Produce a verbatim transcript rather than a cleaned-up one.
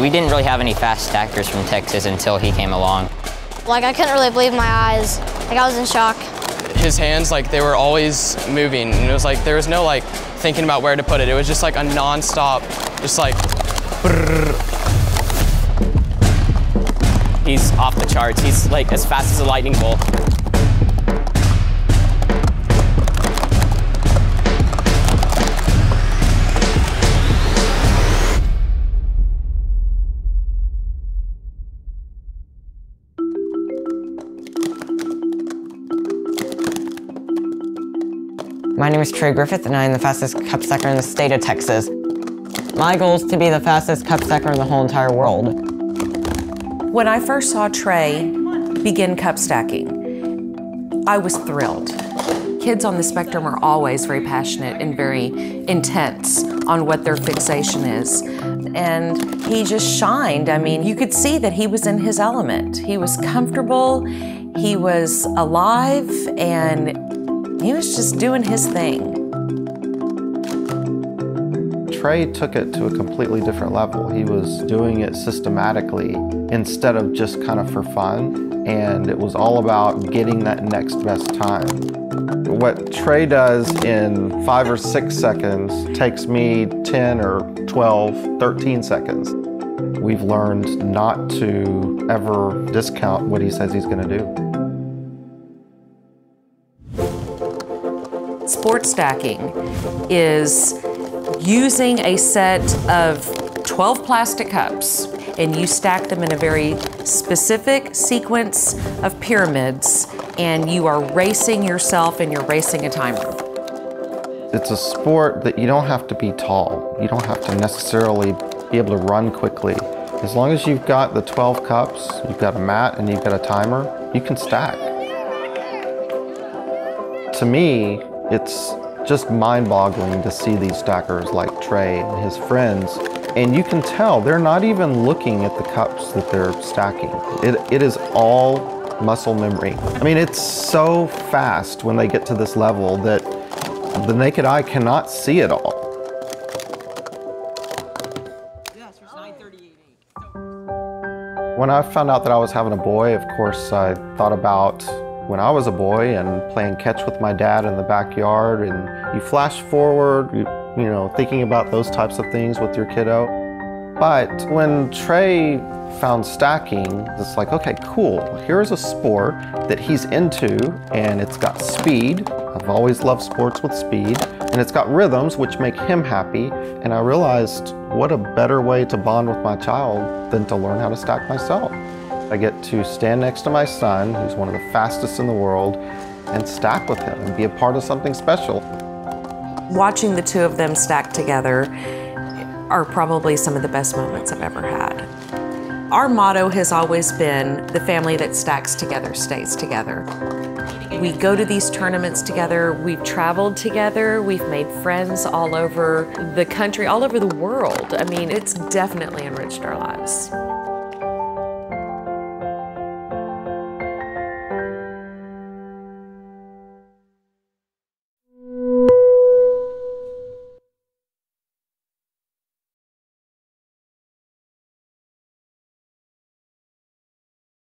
We didn't really have any fast stackers from Texas until he came along. Like, I couldn't really believe my eyes. Like, I was in shock. His hands, like, they were always moving, and it was like, there was no, like, thinking about where to put it. It was just like a non-stop, just like, brrr. He's off the charts. He's, like, as fast as a lightning bolt. My name is Trey Griffith, and I am the fastest cup stacker in the state of Texas. My goal is to be the fastest cup stacker in the whole entire world. When I first saw Trey begin cup stacking, I was thrilled. Kids on the spectrum are always very passionate and very intense on what their fixation is. And he just shined. I mean, you could see that he was in his element. He was comfortable, he was alive, and he was just doing his thing. Trey took it to a completely different level. He was doing it systematically instead of just kind of for fun, and it was all about getting that next best time. What Trey does in five or six seconds takes me ten or twelve, thirteen seconds. We've learned not to ever discount what he says he's gonna do. Sport stacking is using a set of twelve plastic cups, and you stack them in a very specific sequence of pyramids, and you are racing yourself and you're racing a timer. It's a sport that you don't have to be tall. You don't have to necessarily be able to run quickly. As long as you've got the twelve cups, you've got a mat, and you've got a timer, you can stack. To me, it's just mind-boggling to see these stackers like Trey and his friends, and you can tell they're not even looking at the cups that they're stacking. It, it is all muscle memory. I mean, it's so fast when they get to this level that the naked eye cannot see it all. When I found out that I was having a boy, of course, I thought about when I was a boy and playing catch with my dad in the backyard, and you flash forward, you, you know, thinking about those types of things with your kiddo. But when Trey found stacking, it's like, okay, cool. Here's a sport that he's into, and it's got speed. I've always loved sports with speed, and it's got rhythms which make him happy. And I realized what a better way to bond with my child than to learn how to stack myself. I get to stand next to my son, who's one of the fastest in the world, and stack with him and be a part of something special. Watching the two of them stack together are probably some of the best moments I've ever had. Our motto has always been, the family that stacks together stays together. We go to these tournaments together, we've traveled together, we've made friends all over the country, all over the world. I mean, it's definitely enriched our lives.